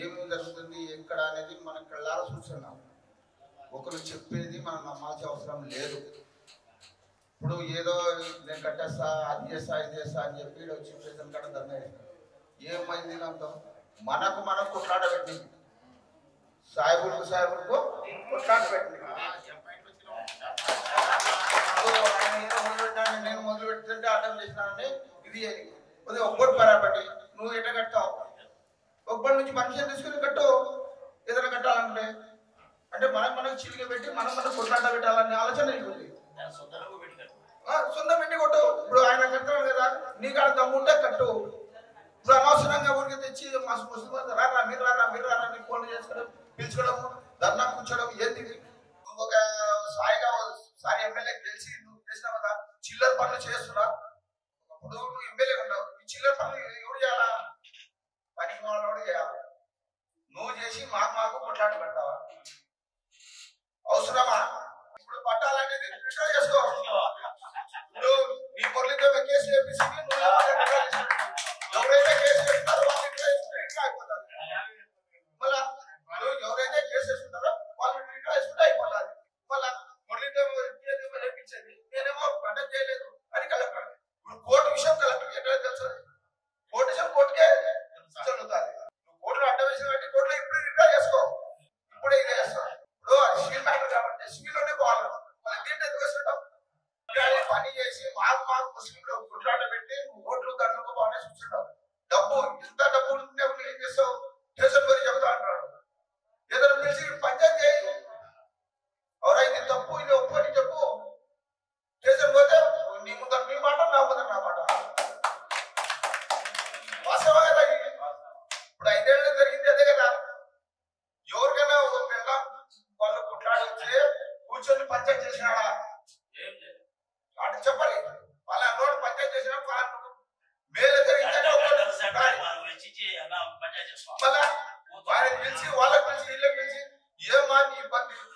ఏమి జరుగుతుంది ఎక్కడ అనేది మనం కళ్ళారా చూస్తున్నాం. ఒకరు చెప్పేది మనం నమ్మాల్సిన అవసరం లేదు. ఇప్పుడు ఏదో నేను కట్టేస్తా అది చేస్తా ఇది చేస్తా అని చెప్పి వచ్చి ప్రజలు కట్ట దండే ఏమైంది అంత మనకు మనం కొట్లాడబెట్టింది, సాయిబులకు సాయిబులకు కొట్లాడబెట్టింది. నేను మొదలు పెడుతుంటే అర్థం చేసినానని ఇది కొద్దిగా ఒక్కటి పరాబట్టి నువ్వు ఎట్లా కట్టావు, ఒక్కటి నుంచి మనిషిని తీసుకుని కట్టు ఏదైనా కట్టాలంటే అంటే మనం మనకు చిలిక పెట్టి మనం మనకు కొట్లాట పెట్టాలనే ఆలోచన ఉంటుంది. సొంతం పెట్టి కొట్టు, ఇప్పుడు ఆయన కట్టాలి కదా నీకు ఆడ దమ్ముంటే కట్టు. ఇప్పుడు అనవసరంగా ఊరికి తెచ్చి మస్తు ముసలి రారా మీరు రారా మీరు రారా నీ ఫోన్లు చేసుకోవడం పిలుచుకోవడము ధర్నా కూర్చోడం ఏంది. ఒక సాయిగా సాయి ఎమ్మెల్యే గెలిచి నువ్వు చేసినావు కదా చిల్లర పనులు చేస్తున్నా, ఒకప్పుడు నువ్వు ఎమ్మెల్యే ఉండవు ఈ చిల్లర పనులు ఎవరు చేయాలా, పని వాళ్ళు ఎవరు చేయాలి, నువ్వు చేసి మాకు మాకు కొట్లాట పెడతావా అవసరమా. ఇప్పుడు పట్టాలనేది విత్డ్రా చేసుకో, ఇప్పుడు నీ పొరలితో కేసు చేసి ఎవరైతే కేసు చేస్తారో వాళ్ళు విత్డ్రా అయిపోతారు, మళ్ళా ఎవరైతే కేసు చేస్తున్నారో వాళ్ళు విత్డ్రా చేసుకుంటే అయిపోతారు. మళ్ళా పొరలితో చెప్పించేది నేనేమో అటెండ్ చేయలేదు అని కలెక్టర్, ఇప్పుడు కోర్టు విషయం కలెక్టర్ ఎట్లా తెలుసు, కోర్టు విషయం కోర్టుకే చదువుతారు. నువ్వు కోర్టులో అడ్డ వేసిన బట్టి కోర్టులో ఇప్పుడు విత్డ్రా చేసుకో, ఇప్పుడే ఇదే చేస్తావు. ఇప్పుడు అది సివిల్ మ్యాటర్ కాబట్టి సివిల్లోనే పోవాలి, మళ్ళీ దీంట్లో ఎందుకు వస్తుంటాం. పని చేసి మాకు మాకు ముస్లింలు గుట్లాట పెట్టి ఓట్లు దండలకు బాగానే చూస్తుంటావు. డబ్బు ఇంత డబ్బు ఉంటే ఏం చేస్తావు, దేశం గురించి చెబుతా అంటాడు. ఏదైనా పిలిచి పంచాయతీ చేయి, ఎవరైతే తప్పు ఇది ఒప్పు అని చెప్పు, దేశం పోతే నీ ముందు మీ మాట నా ముందు నా మాట. వాస్తవంగా ఇప్పుడు 5 ఏళ్ళు జరిగింది అదే కదా, ఎవరికైనా ఒక పిల్ల వాళ్ళు కొట్లాడి వచ్చి కూర్చొని పంచాయతీ చేసినాడా అంటే చెప్పాలి, వాళ్ళ నోటి పంచాయతీ చేసిన మేలు జరిగిందని వాళ్ళకి పిలిచి వీళ్ళకి పిలిచి ఏమా నీ ఇబ్బంది